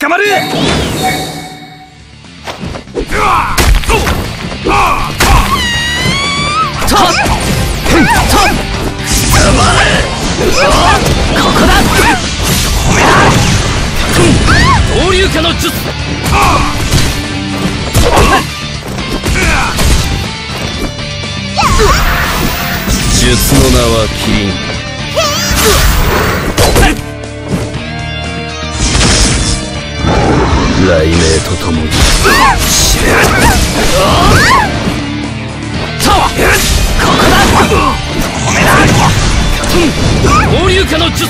捕まる。闘竜家の術。術の名は麒麟。雷鳴とともに死ね。闘竜家の術。闘竜家の術。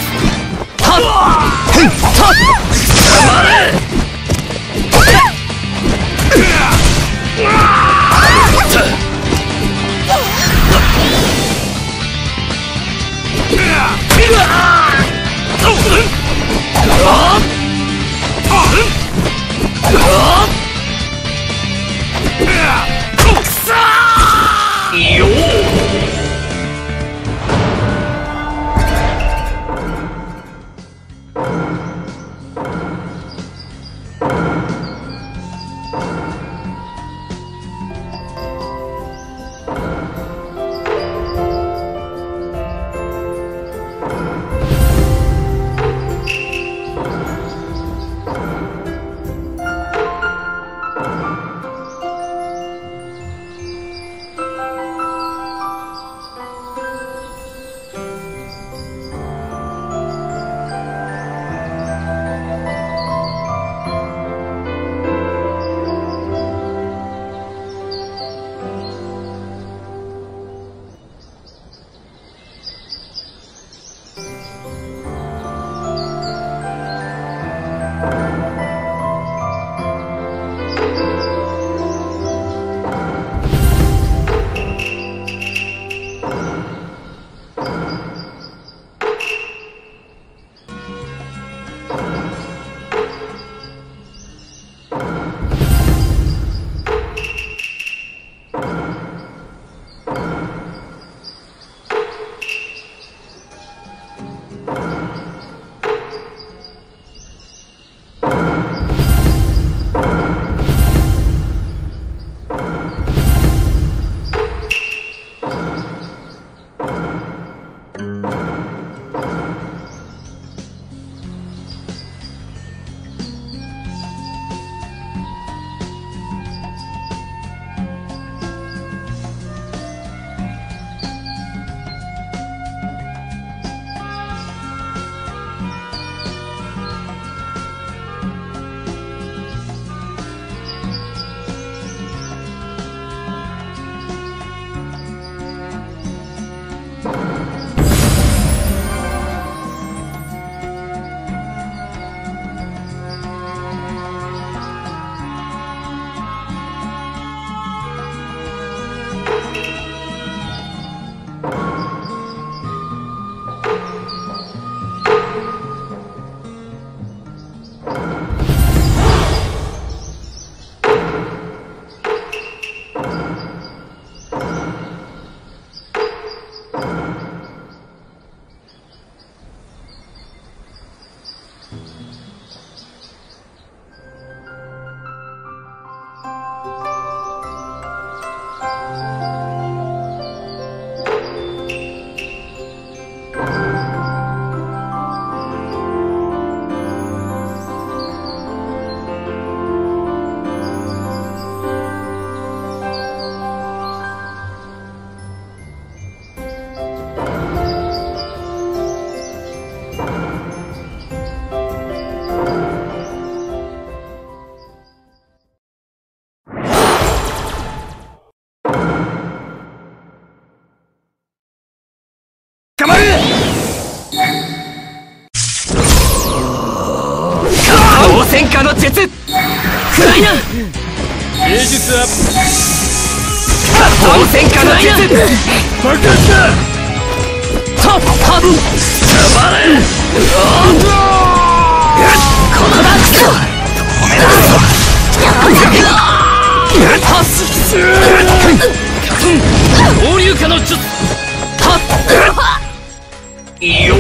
よっ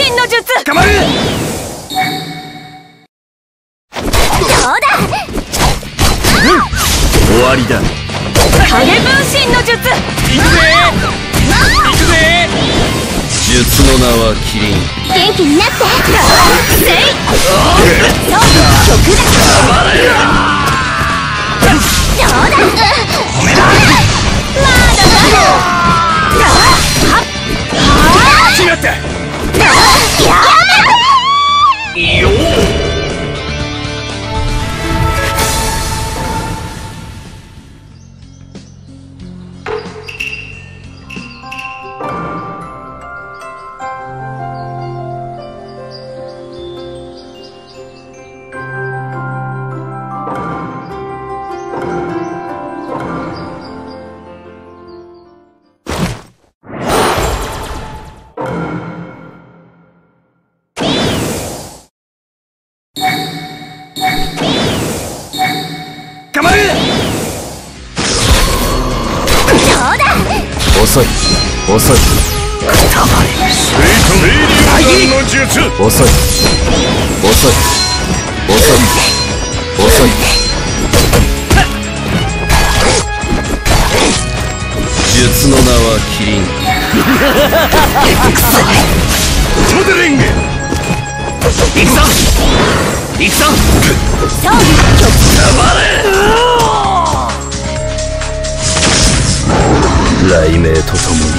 身の術。捕まる。どうだ、うん、終わりだ。影分身の術。行くぜ行くぜ。術の名はキリン。元気になって。せい。どうだ。どうだ。遅い遅い。たまり遅い遅い遅い遅い。術の名はキリン。モデリング。行くぞ行くぞ。黙れ。雷鳴とともに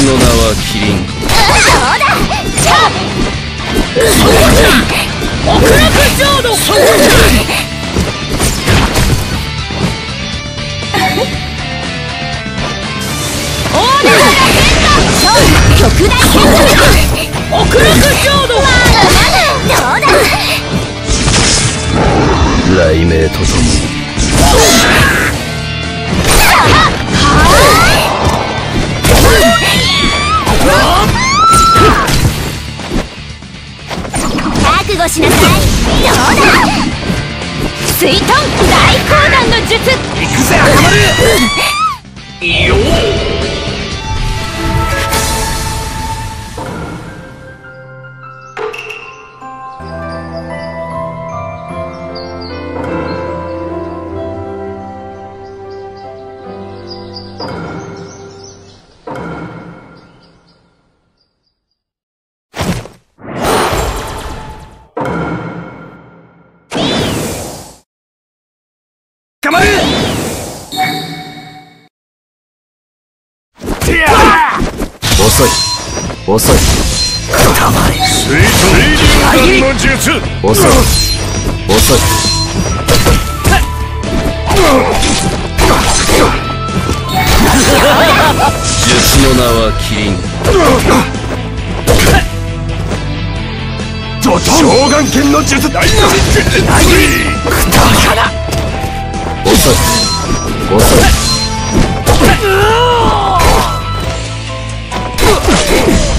の名はキリン。雷鳴とともに。覚悟しなさい。どうだ。水遁大砲弾の術。行くぜ赤丸。いいよ。遅い遅い。たまり水遁の術。遅い遅い。術の名はキリン。上眼剣の術。ダイナミック。遅い遅い。Hey!